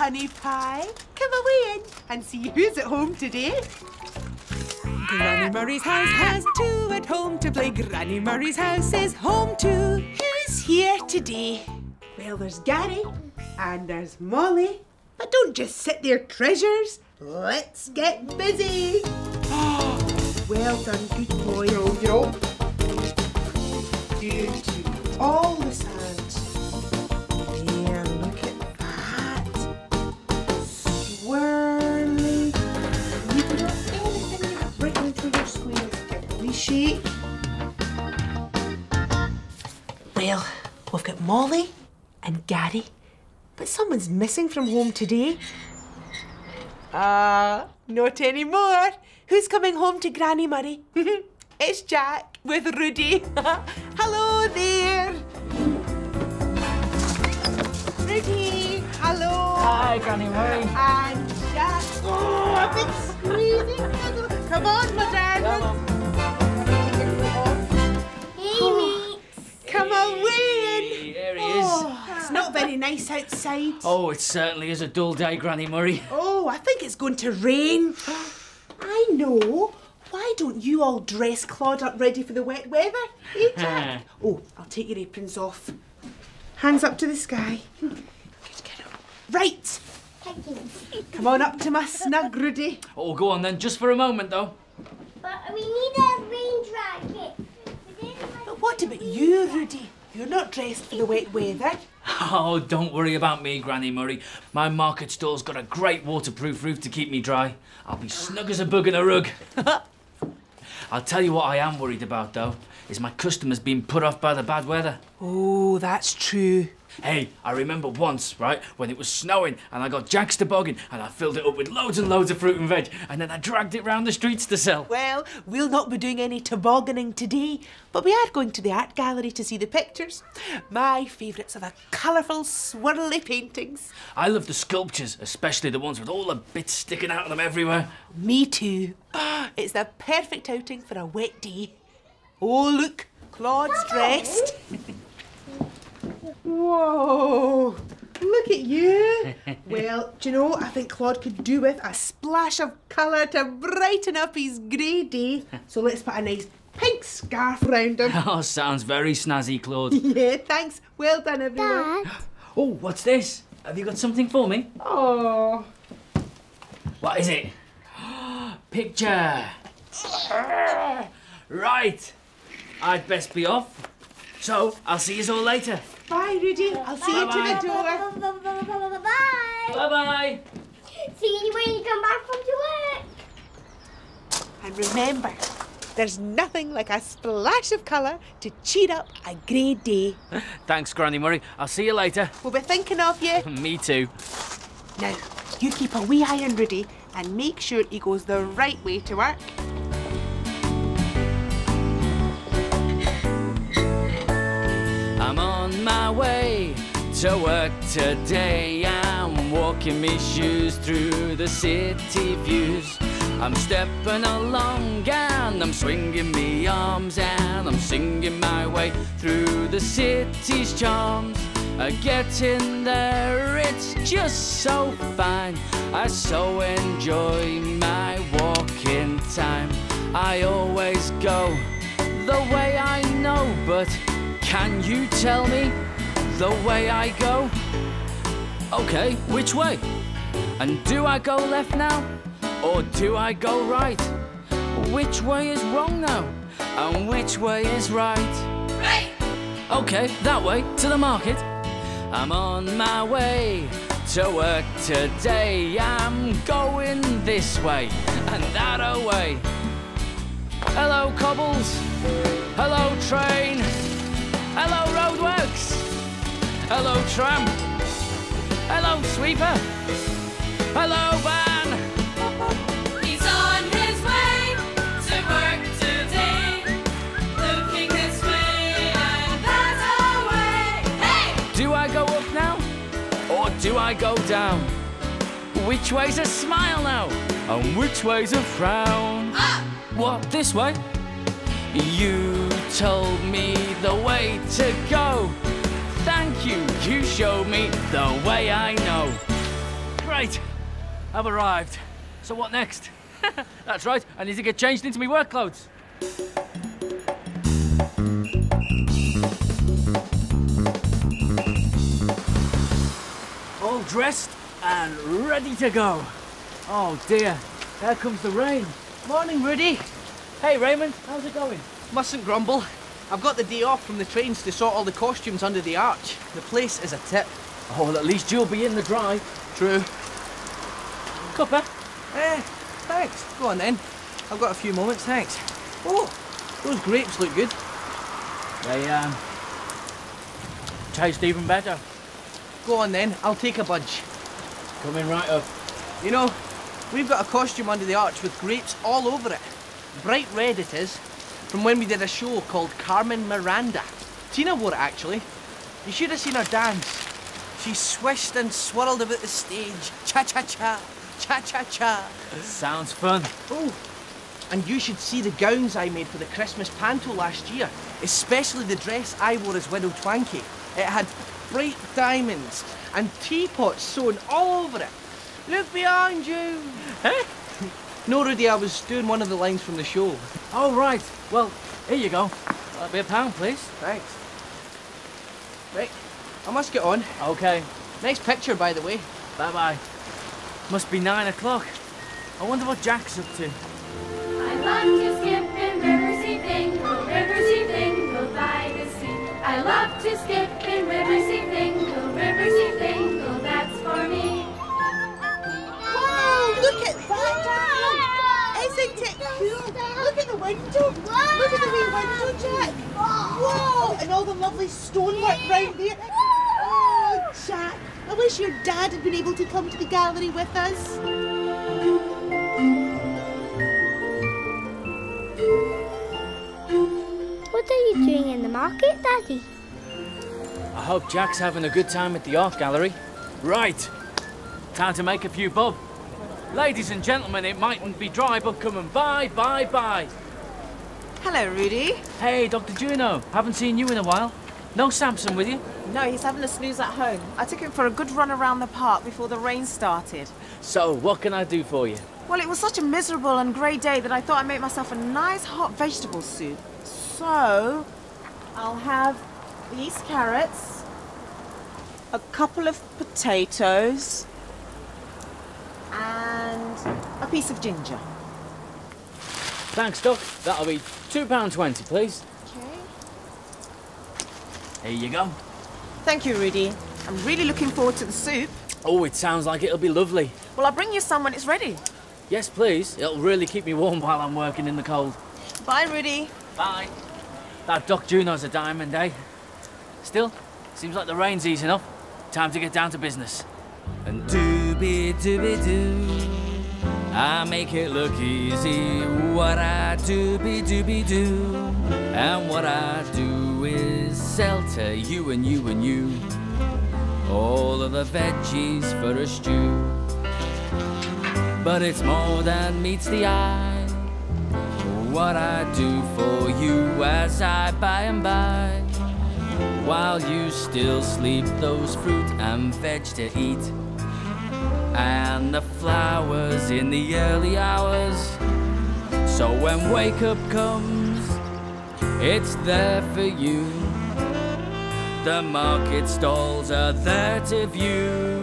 honey pie. Come away in and see who's at home today. Granny Murray's house has two at home to play. Granny Murray's house is home to. Who's here today? Well, there's Gary and there's Molly. But don't just sit there, treasures. Let's get busy. Well done, good boy. Yo. Good. All the sand. There, look at that. Swirly. You can do anything you've written through your square. Get a wee shake. Well, we've got Molly and Gary, but someone's missing from home today. Not anymore. Who's coming home to Granny Murray? It's Jack with Rudy. Hello there. Rudy, hello. Hi, Granny Murray. And Jack. Oh, I've been squeezing. Come on, my darling. Hey, mates. Come away in. There he is. It's not very nice outside. Oh, it certainly is a dull day, Granny Murray. Oh, I think it's going to rain. I know. Why don't you all dress Claude up ready for the wet weather, eh, Jack? Oh, I'll take your aprons off. Hands up to the sky. Good girl. Right. Thank you. Come on up to my snug, Rudy. Oh, go on then, just for a moment, though. But we need a rain jacket. But what about you, Rudy? You're not dressed for the wet weather. Oh, don't worry about me, Granny Murray. My market store's got a great waterproof roof to keep me dry. I'll be snug as a bug in a rug. I'll tell you what I am worried about, though, is my customers being put off by the bad weather. Oh, that's true. Hey, I remember once, right, when it was snowing and I got Jack's toboggan and I filled it up with loads and loads of fruit and veg and then I dragged it round the streets to sell. Well, we'll not be doing any tobogganing today, but we are going to the art gallery to see the pictures. My favourites are the colourful, swirly paintings. I love the sculptures, especially the ones with all the bits sticking out of them everywhere. Me too. It's the perfect outing for a wet day. Oh, look, Claude's dressed. Whoa, look at you. Well, do you know, I think Claude could do with a splash of colour to brighten up his grey day. So let's put a nice pink scarf round him. Oh, sounds very snazzy, Claude. Yeah, thanks. Well done, everyone. Dad. Oh, what's this? Have you got something for me? Oh. What is it? Picture. Right, I'd best be off. So, I'll see you all later. Bye, Rudy. I'll see you to the door. Bye-bye. Bye-bye. See you when you come back from work. And remember, there's nothing like a splash of colour to cheer up a grey day. Thanks, Granny Murray. I'll see you later. We'll be thinking of you. Me too. Now, you keep a wee eye on Rudy and make sure he goes the right way to work. I'm on my way to work today. I'm walking me shoes through the city views. I'm stepping along and I'm swinging me arms and I'm singing my way through the city's charms. Getting there, it's just so fine. I so enjoy my walking time. I always go the way I know, but can you tell me the way I go? Okay, which way? And do I go left now? Or do I go right? Which way is wrong now? And which way is right? Right! Okay, that way, to the market. I'm on my way to work today. I'm going this way and that away. Hello, cobbles. Hello, train. Hello, roadworks. Hello, tram. Hello, sweeper. Hello, van. He's on his way to work today. Looking this way and that away. Hey! Do I go up now? Or do I go down? Which way's a smile now? And which way's a frown? Up! What, this way? You told me the way to go. Thank you, you showed me the way I know. Great! I've arrived. So what next? That's right, I need to get changed into my work clothes. All dressed and ready to go. Oh dear, there comes the rain. Morning, Rudy. Hey, Raymond, how's it going? Mustn't grumble. I've got the day off from the trains to sort all the costumes under the arch. The place is a tip. Oh, well, at least you'll be in the dry. True. Cuppa? Eh, thanks. Go on then. I've got a few moments, thanks. Oh, those grapes look good. They, taste even better. Go on then, I'll take a bunch. Coming right up. You know, we've got a costume under the arch with grapes all over it. Bright red it is, from when we did a show called Carmen Miranda. Tina wore it, actually. You should have seen her dance. She swished and swirled about the stage. Cha-cha-cha, cha-cha-cha. Sounds fun. Oh, and you should see the gowns I made for the Christmas panto last year, especially the dress I wore as Widow Twankey. It had bright diamonds and teapots sewn all over it. Look behind you. Huh? No, Rudy, I was doing one of the lines from the show. Oh, right. Well, here you go. That'll be £1, please. Thanks. Right. I must get on. OK. Nice picture, by the way. Bye-bye. Must be 9 o'clock. I wonder what Jack's up to. I love to skip in Riverseafingal, Riverseafingal by the sea. I love to skip in Riverseafingal, Riverseafingal, that's for me. Whoa, look at that, Jack! Isn't it cute? Look at the window. Look at the wee window, Jack. Whoa, and all the lovely stonework round there. Oh, Jack, I wish your dad had been able to come to the gallery with us. What are you doing in the market, Daddy? I hope Jack's having a good time at the art gallery. Right, time to make a few bob. Ladies and gentlemen, it mightn't be dry, but come and buy. Hello, Rudy. Hey, Dr. Juno. Haven't seen you in a while. No Samson with you? No, he's having a snooze at home. I took him for a good run around the park before the rain started. So, what can I do for you? Well, it was such a miserable and grey day that I thought I'd make myself a nice hot vegetable soup. So, I'll have these carrots, a couple of potatoes, and a piece of ginger. Thanks, Doc. That'll be £2.20, please. OK. Here you go. Thank you, Rudy. I'm really looking forward to the soup. Oh, it sounds like it'll be lovely. Well, I'll bring you some when it's ready. Yes, please. It'll really keep me warm while I'm working in the cold. Bye, Rudy. Bye. That Doc Juno's a diamond, eh? Still, seems like the rain's easing up. Time to get down to business. And dooby-dooby-doo, I make it look easy. What I dooby-dooby-doo, and what I do is sell to you and you and you all of the veggies for a stew. But it's more than meets the eye, what I do for you as I buy and buy, while you still sleep, those fruit and veg to eat, and the flowers in the early hours. So when wake up comes, it's there for you. The market stalls are there to view.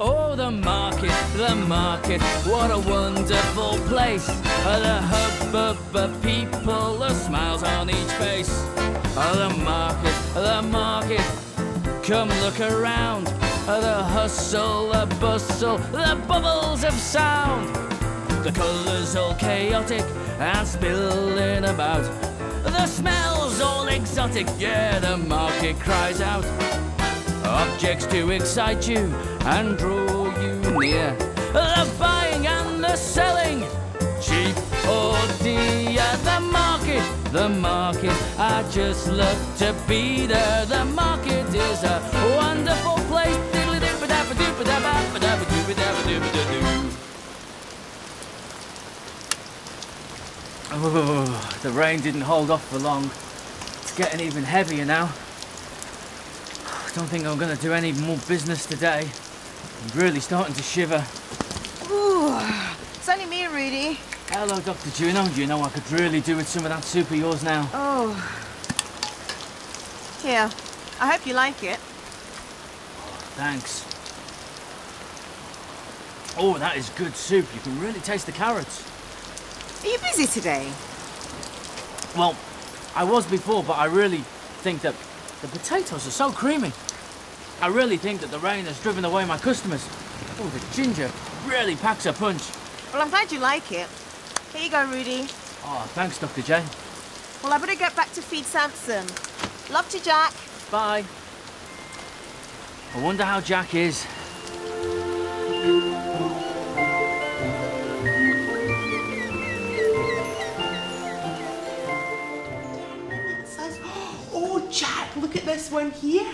Oh, the market, what a wonderful place. The hubbub of people, the smiles on each face. The market, come look around. The hustle, the bustle, the bubbles of sound. The colours all chaotic and spilling about. The smells all exotic, yeah, the market cries out. Objects to excite you and draw you near. The buying and the selling, cheap or dear. The market, I just love to be there. The market is a wonderful place. Oh, the rain didn't hold off for long. It's getting even heavier now. Don't think I'm going to do any more business today. I'm really starting to shiver. Ooh, it's only me, Rudy. Hello, Dr. Juno. You know I could really do with some of that soup of yours now. Oh. Here. I hope you like it. Oh, thanks. Oh, that is good soup. You can really taste the carrots. Are you busy today? Well, I was before, but I really think that the potatoes are so creamy. I really think that the rain has driven away my customers. Oh, the ginger really packs a punch. Well, I'm glad you like it. Here you go, Rudy. Oh, thanks, Dr. J. Well, I better get back to feed Samson. Love to Jack. Bye. I wonder how Jack is. Look at this one here.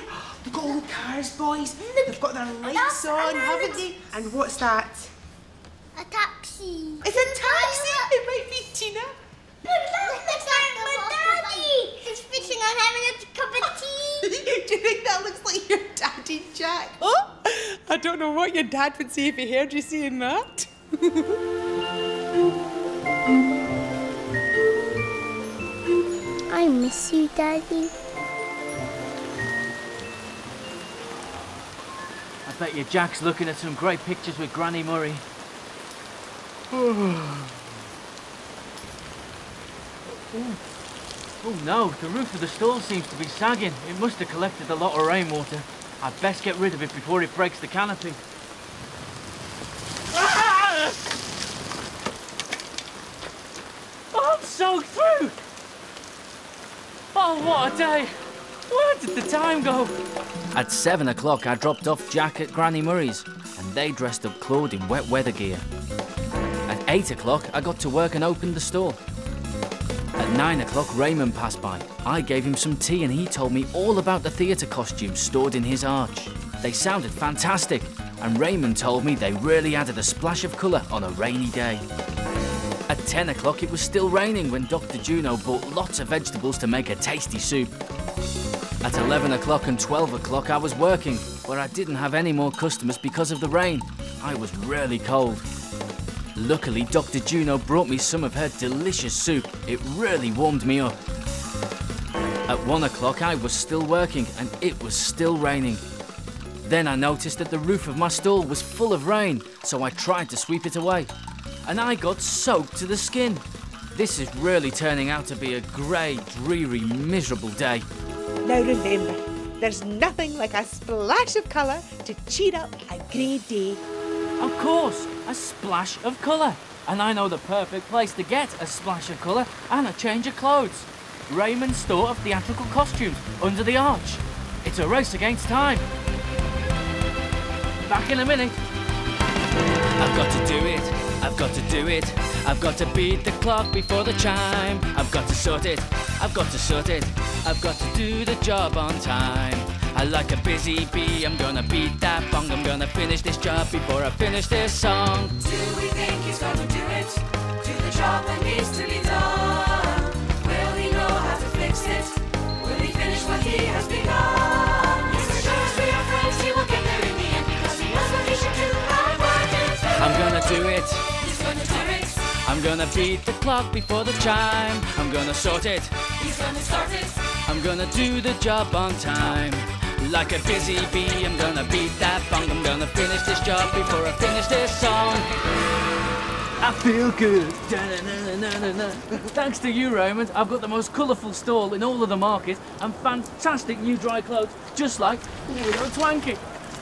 Look at all the cars, boys. They've got their lights on, haven't they? And what's that? A taxi. It's a taxi. Oh, it might be Tina. Look, that's like my daddy. He's fishing and having a cup of tea. Do you think that looks like your daddy, Jack? Oh, I don't know what your dad would say if he heard you saying that. I miss you, Daddy. I bet you Jack's looking at some great pictures with Granny Murray. Oh no, the roof of the stall seems to be sagging. It must have collected a lot of rainwater. I'd best get rid of it before it breaks the canopy. Ah! Oh, I'm soaked through! Oh, what a day! Where did the time go? At 7 o'clock, I dropped off Jack at Granny Murray's, and they dressed up Claude in wet weather gear. At 8 o'clock, I got to work and opened the store. At 9 o'clock, Raymond passed by. I gave him some tea, and he told me all about the theatre costumes stored in his arch. They sounded fantastic, and Raymond told me they really added a splash of colour on a rainy day. At 10 o'clock, it was still raining when Dr. Juno bought lots of vegetables to make a tasty soup. At 11 o'clock and 12 o'clock, I was working, where I didn't have any more customers because of the rain. I was really cold. Luckily, Dr. Juno brought me some of her delicious soup. It really warmed me up. At 1 o'clock, I was still working, and it was still raining. Then I noticed that the roof of my stall was full of rain, so I tried to sweep it away. And I got soaked to the skin. This is really turning out to be a grey, dreary, miserable day. Now remember, there's nothing like a splash of colour to cheer up a grey day. Of course, a splash of colour. And I know the perfect place to get a splash of colour and a change of clothes. Raymond's store of theatrical costumes under the arch. It's a race against time. Back in a minute. I've got to do it. I've got to do it. I've got to beat the clock before the chime. I've got to sort it. I've got to sort it. I've got to do the job on time. I like a busy bee, I'm gonna beat that bong. I'm gonna finish this job before I finish this song. Do we think he's gonna do it? Do the job that needs to be done. Will he know how to fix it? Will he finish what he has begun? Yes, I'm sure as we are friends, he will get there in the end, because he knows what he should do. I'm gonna do it. He's gonna do it. I'm gonna beat the clock before the chime. I'm gonna sort it. He's gonna sort it. I'm gonna do the job on time. Like a busy bee, I'm gonna beat that bong. I'm gonna finish this job before I finish this song. I feel good. Da, na, na, na, na, na. Thanks to you, Raymond, I've got the most colourful stall in all of the market and fantastic new dry clothes, just like Widow Twankey.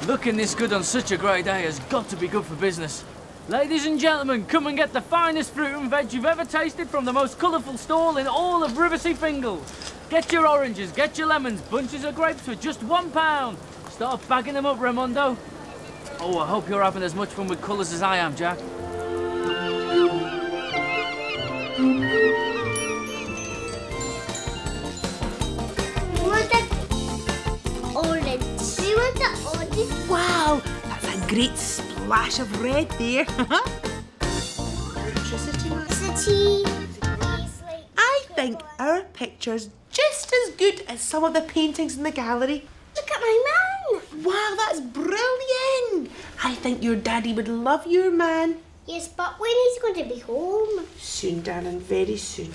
Looking this good on such a grey day has got to be good for business. Ladies and gentlemen, come and get the finest fruit and veg you've ever tasted from the most colourful stall in all of Riverseafingal. Get your oranges, get your lemons, bunches of grapes for just £1. Start bagging them up, Raimondo. Oh, I hope you're having as much fun with colours as I am, Jack. We want the orange. We want the orange. Wow, that's a great splash. Flash of red there. Electricity. I think our picture's just as good as some of the paintings in the gallery. Look at my mouth. Wow, that's brilliant. I think your daddy would love you, man. Yes, but when is he going to be home? Soon, darling, very soon.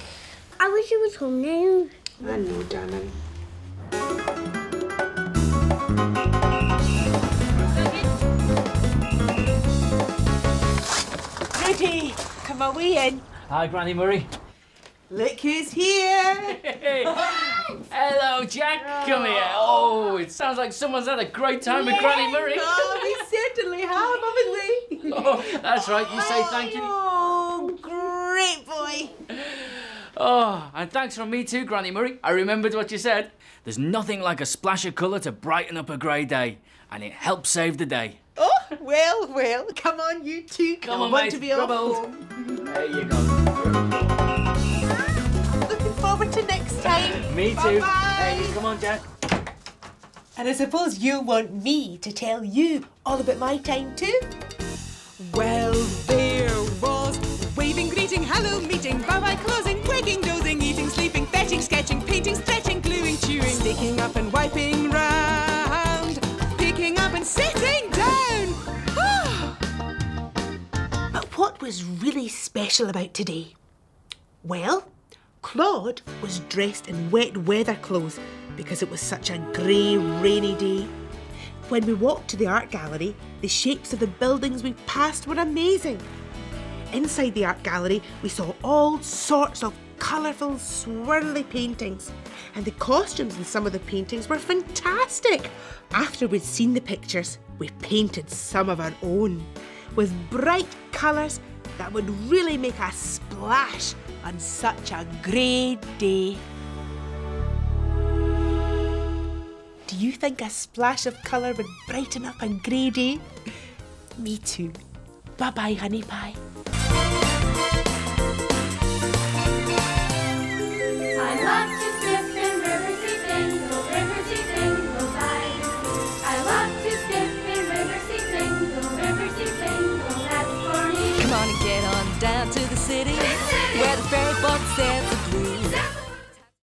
I wish he was home now. I know, darling. Rudy, come on, we in. Hi, Granny Murray. Look who's here! Hey. Hello, Jack. Oh. Come here. Oh, it sounds like someone's had a great time with Granny Murray. Oh, we certainly have, haven't we? Oh, that's right. You say thank you. Oh, great boy. Oh, and thanks from me too, Granny Murray. I remembered what you said. There's nothing like a splash of colour to brighten up a grey day, and it helps save the day. Oh, well, well. Come on, you two. Come on, mate. To be off home. There you go. Forward to next time. Me too. Bye-bye. Hey, come on, Jack. And I suppose you want me to tell you all about my time too? Well, there was waving, greeting, hello, meeting, bye-bye, closing, waking, dozing, eating, sleeping, fetching, sketching, painting, stretching, gluing, chewing, sticking up and wiping round, picking up and sitting down. But what was really special about today? Well, Claude was dressed in wet weather clothes because it was such a grey, rainy day. When we walked to the art gallery, the shapes of the buildings we passed were amazing. Inside the art gallery, we saw all sorts of colourful, swirly paintings, and the costumes in some of the paintings were fantastic. After we'd seen the pictures, we painted some of our own with bright colours that would really make a splash on such a grey day. Do you think a splash of colour would brighten up a grey day? Me too. Bye-bye, honey pie.